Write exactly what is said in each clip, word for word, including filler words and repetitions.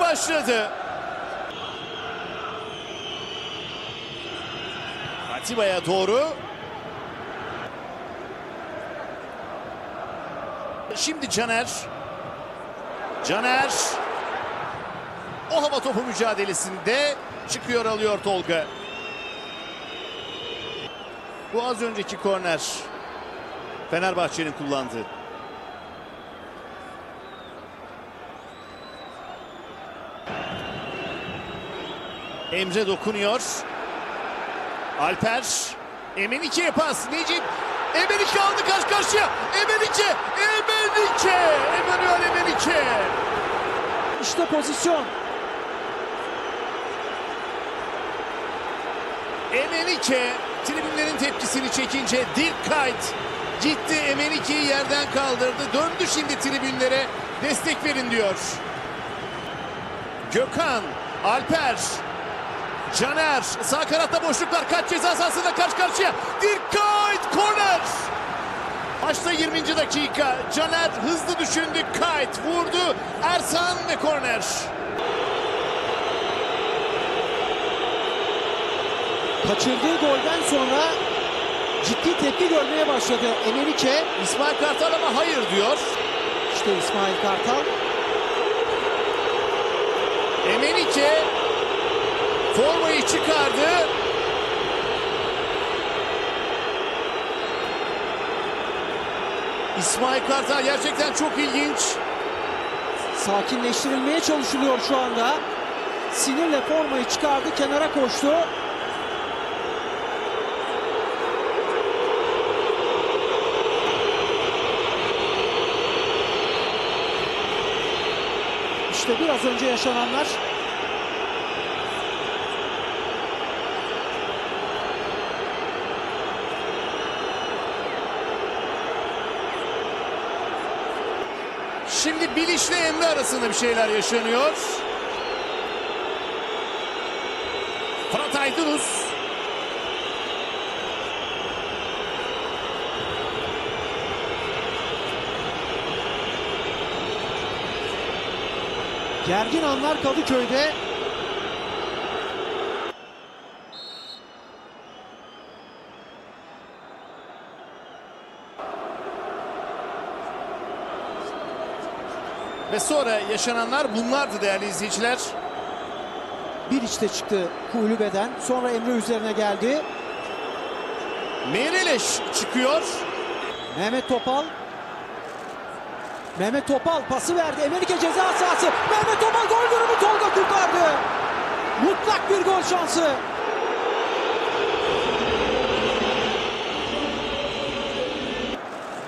maç başladı. Atiba'ya doğru. Şimdi Caner. Caner. O hava topu mücadelesinde çıkıyor, alıyor Tolga. Bu az önceki korner. Fenerbahçe'nin kullandığı. Emre dokunuyor. Alper. Emenike'ye pas. Necip. Emenike aldı karşı karşıya. Emenike. Emenike. Emmanuel Emenike. İşte pozisyon. Emenike tribünlerin tepkisini çekince Dirk Kuyt gitti, Emenike'yi yerden kaldırdı. Döndü şimdi tribünlere, destek verin diyor. Gökhan, Alper, Caner. Sağ kanatta boşluklar. Kaç ceza sahasında karşı karşıya. Dirk Kuyt korner. Maçta yirminci dakika. Caner hızlı düşündü. Kuyt vurdu. Ersan ve korner. Kaçırdığı golden sonra ciddi tepki görmeye başladı Emenike. İsmail Kartal ama hayır diyor. İşte İsmail Kartal. Emenike formayı çıkardı. İsmail Kartal gerçekten çok ilginç. Sakinleştirilmeye çalışılıyor şu anda. Sinirle formayı çıkardı, kenara koştu. İşte biraz önce yaşananlar. Şimdi Biliş'le Emre arasında bir şeyler yaşanıyor. Fırat Aydınus. Gergin anlar Kadıköy'de. Ve sonra yaşananlar bunlardı değerli izleyiciler. Bir içte çıktı Kulübe'den. Sonra Emre üzerine geldi. Merileş çıkıyor. Mehmet Topal. Mehmet Topal pası verdi. Emenike ceza sahası. Mehmet Topal gol durumu, Tolga kurtardı. Mutlak bir gol şansı.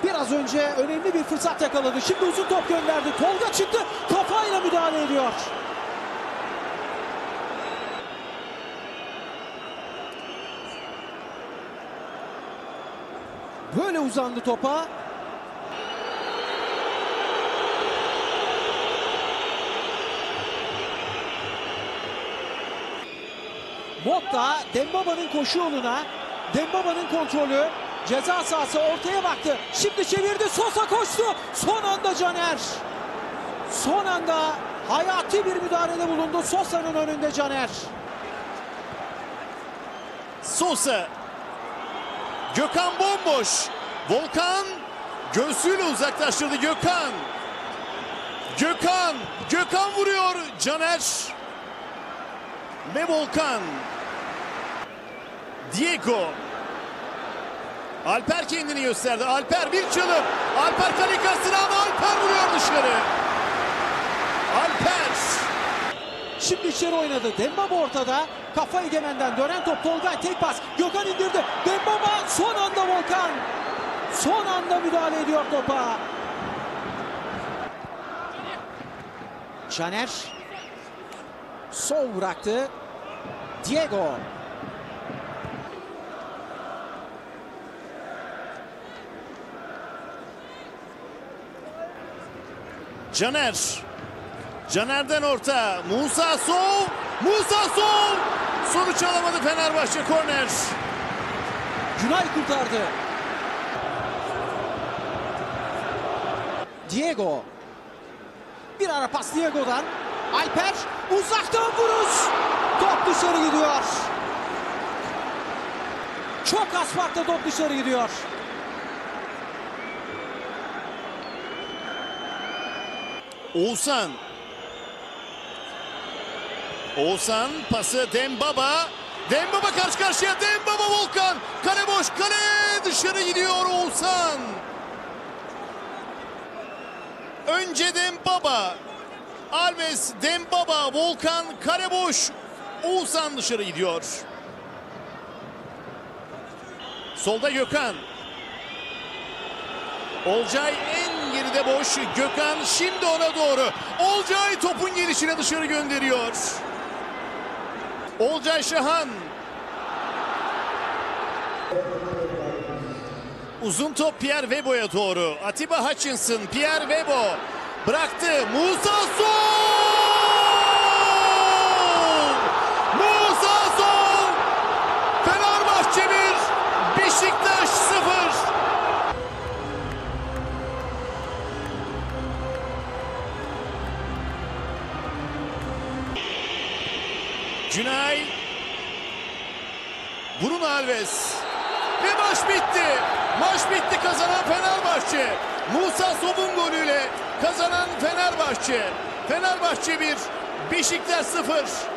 Biraz önce önemli bir fırsat yakaladı. Şimdi uzun top gönderdi. Tolga çıktı. Kafayla müdahale ediyor. Böyle uzandı topa. Motta Demba Ba'nın koşu yoluna, Demba Ba'nın kontrolü, ceza sahası, ortaya baktı. Şimdi çevirdi, Sosa koştu. Son anda Caner. Son anda hayati bir müdahalede bulundu. Sosa'nın önünde Caner. Sosa. Gökhan bomboş. Volkan göğsüyle uzaklaştırdı. Gökhan. Gökhan. Gökhan vuruyor. Caner. Ve Volkan. Diego. Alper kendini gösterdi. Alper bir çalım. Alper kale karşısına ama Alper vuruyor dışarı. Alper. Şimdi içeri oynadı. Demba Ba ortada. Kafa Egemen'den dönen top. Tolga tek pas. Gökhan indirdi. Demba Ba son anda Volkan. Son anda müdahale ediyor topa. Caner. Sol bıraktı. Diego. Caner. Caner'den orta. Moussa Sow. Moussa Sow. Sonuç alamadı Fenerbahçe, korner. Günay kurtardı. Diego. Bir ara pas Diego'dan. Alper uzaktan vuruş. Top dışarı gidiyor. Çok az farkla top dışarı gidiyor. Oğuzhan. Oğuzhan pası Demba Ba. Demba Ba karşı karşıya. Demba Ba Volkan. Kale boş. Kale dışarı gidiyor Oğuzhan. Önce Demba Ba. Alves, Demba Ba, Volkan, kale boş. Oğuzhan dışarı gidiyor. Solda Gökhan. Olcay en geride boş. Gökhan şimdi ona doğru. Olcay topun gelişine dışarı gönderiyor. Olcay Şahan. Uzun top Pierre Webo'ya doğru. Atiba Hutchinson, Pierre Webo bıraktı. Moussa Sow! Moussa Sow! Fenerbahçe bir, Beşiktaş sıfır. Günay, Bruno Alves ve maç bitti. Maç bitti, kazanan Fenerbahçe. Moussa Sow'un golüyle kazanan Fenerbahçe. Fenerbahçe bir, Beşiktaş sıfır.